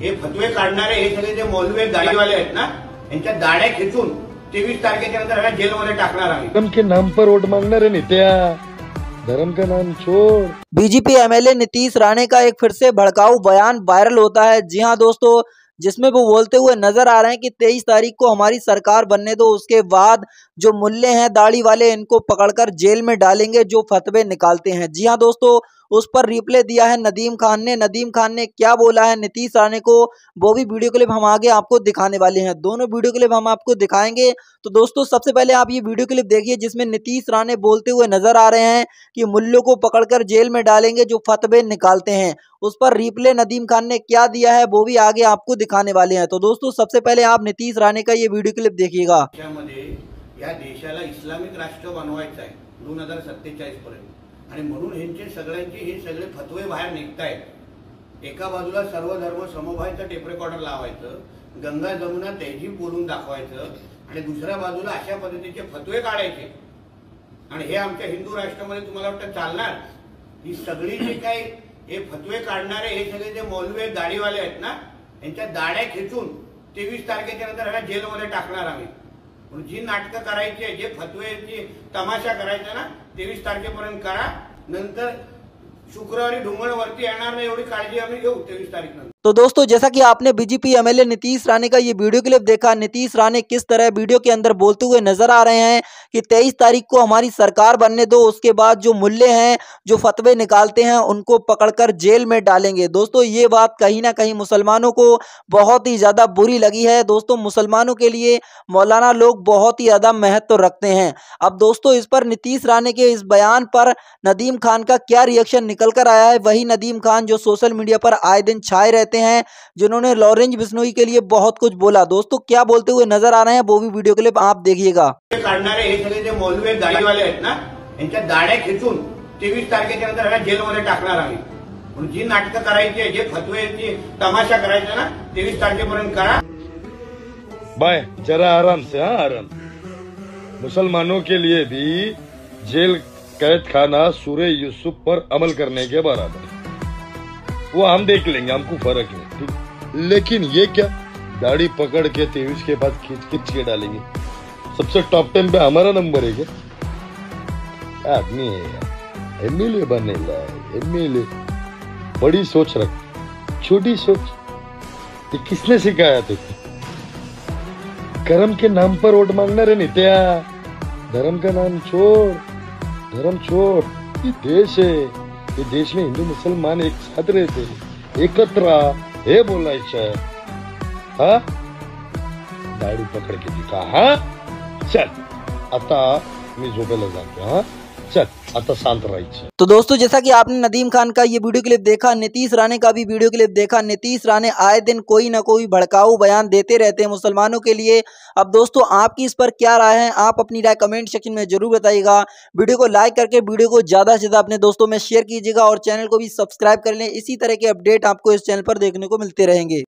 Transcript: हे फतवे काढणारे हे सगळे जे मौलवे गाडीवाले आहेत ना, यांच्या दाढ्या खिचून 23 तारखेच्या नंतर ह्या जेलमध्ये टाकणार आहे। धर्म के नाम पर वोट मांगणारे नेत्या, धर्म का नाम छोड़। बीजेपी एमएलए नीतीश राणे का एक फिर से भड़काऊ बयान वायरल होता है। जी हाँ दोस्तों, जिसमें वो बोलते हुए नजर आ रहे हैं कि 23 तारीख को हमारी सरकार बनने दो, उसके बाद जो मुल्ले हैं दाढ़ी वाले इनको पकड़कर जेल में डालेंगे जो फतवे निकालते हैं। जी हाँ दोस्तों, उस पर रिप्ले दिया है नदीम खान ने क्या बोला है नीतीश राणे को, वो भी वीडियो क्लिप हम आगे आपको दिखाने वाले हैं। दोनों वीडियो क्लिप हम आपको दिखाएंगे। तो दोस्तों सबसे पहले आप ये वीडियो क्लिप देखिए जिसमें नीतीश राणे बोलते हुए नजर आ रहे हैं कि मुल्लों को पकड़कर जेल में डालेंगे जो फतवे निकालते हैं। उस पर रिप्ले नदीम खान ने क्या दिया है वो भी आगे आपको दिखाने वाले हैं। तो दोस्तों सबसे पहले आप नीतीश राणे का ये वीडियो क्लिप देखिएगा। या देशाला इस्लामिक राष्ट्र बनवायचं आहे 2047 पर्यंत, आणि म्हणून यांचे सगळ्यांचे हे सगळे फतवे बाहेर निघतायत। एका बाजूला सर्व धर्म समभावाचा टेप रेकॉर्डर लावायचं, गंगा जमुना तहजीब बोलून दाखवायचं, आणि दुसऱ्या बाजूला अशा पद्धतीचे फतवे काढायचे। आणि हे आमच्या हिंदू राष्ट्रामध्ये तुम्हाला वाटतं चालणार? ही सगळी जी काही हे फतवे काढणारे हे सगळे जे मौलवे दाढीवाले आहेत ना, यांच्या दाढ्या खेचून 23 तारखेच्या नंतर ह्या जेलमध्ये टाकणार आम्ही। जी नाटक करायचे, जे फतवेची तमाशा करायचा ना 23 तारखेपर्यंत करा, नंतर शुक्रवारी ढुंगण वरती येणार नाही एवढी काळजी आम्ही घेऊ 23 तारीख नंतर। तो दोस्तों जैसा कि आपने बीजेपी एमएलए नीतीश राणे का ये वीडियो क्लिप देखा, नीतीश राणे किस तरह वीडियो के अंदर बोलते हुए नजर आ रहे हैं कि 23 तारीख को हमारी सरकार बनने दो, उसके बाद जो मुल्ले हैं जो फतवे निकालते हैं उनको पकड़कर जेल में डालेंगे। दोस्तों ये बात कहीं ना कहीं मुसलमानों को बहुत ही ज़्यादा बुरी लगी है। दोस्तों मुसलमानों के लिए मौलाना लोग बहुत ही ज़्यादा महत्व रखते हैं। अब दोस्तों इस पर नीतीश राणे के इस बयान पर नदीम खान का क्या रिएक्शन निकल कर आया है, वही नदीम खान जो सोशल मीडिया पर आए दिन छाए रहते हैं, जिन्होंने लोरेंस बिश्नोई के लिए बहुत कुछ बोला। दोस्तों क्या बोलते हुए नजर आ रहे हैं वो भी वीडियो क्लिप आप देखिएगा। मौलवे दाढ़ी वाले आहेत ना, यांच्या दाढ्या खिचून 23 तारखेच्या नंतर जेलमध्ये टाकणार आम्ही। पण जी नाटक करायची, जे फतवेची तमाशा करायचा ना 23 तारखेपर्यंत करा। बाय जरा आराम से, हाँ आराम। मुसलमानों के लिए भी जेल कैद खाना सूरे यूसुफ पर अमल करने के बराबर, वो हम देख लेंगे, हमको फर्क नहीं। लेकिन ये क्या दाढ़ी पकड़ के 23 के बाद खींच के डालेंगे, सबसे टॉप 10 पे हमारा नंबर है क्या? आदमी है, एमएलए बनेगा, एमएलए बड़ी सोच रख, छोटी सोच। ये किसने सिखाया तुझे? कर्म के नाम पर वोट मांगना रे नित्या, धर्म का नाम छोड़, धर्म छोड़। ये देश है, ये देश में हिंदू मुसलमान एक साथ रहते, एकत्र हे बोलायचं। हा दाढी पकड़ के दिखा, हा चल आता मी झोपेला जातो, हा चल आता शांत रहिए। तो दोस्तों जैसा कि आपने नदीम खान का ये वीडियो क्लिप देखा, नीतीश राणे का भी वीडियो क्लिप देखा। नीतीश राणे आए दिन कोई ना कोई भड़काऊ बयान देते रहते हैं मुसलमानों के लिए। अब दोस्तों आपकी इस पर क्या राय है, आप अपनी राय कमेंट सेक्शन में जरूर बताइएगा। वीडियो को लाइक करके वीडियो को ज़्यादा से ज़्यादा अपने दोस्तों में शेयर कीजिएगा और चैनल को भी सब्सक्राइब कर लें। इसी तरह के अपडेट आपको इस चैनल पर देखने को मिलते रहेंगे।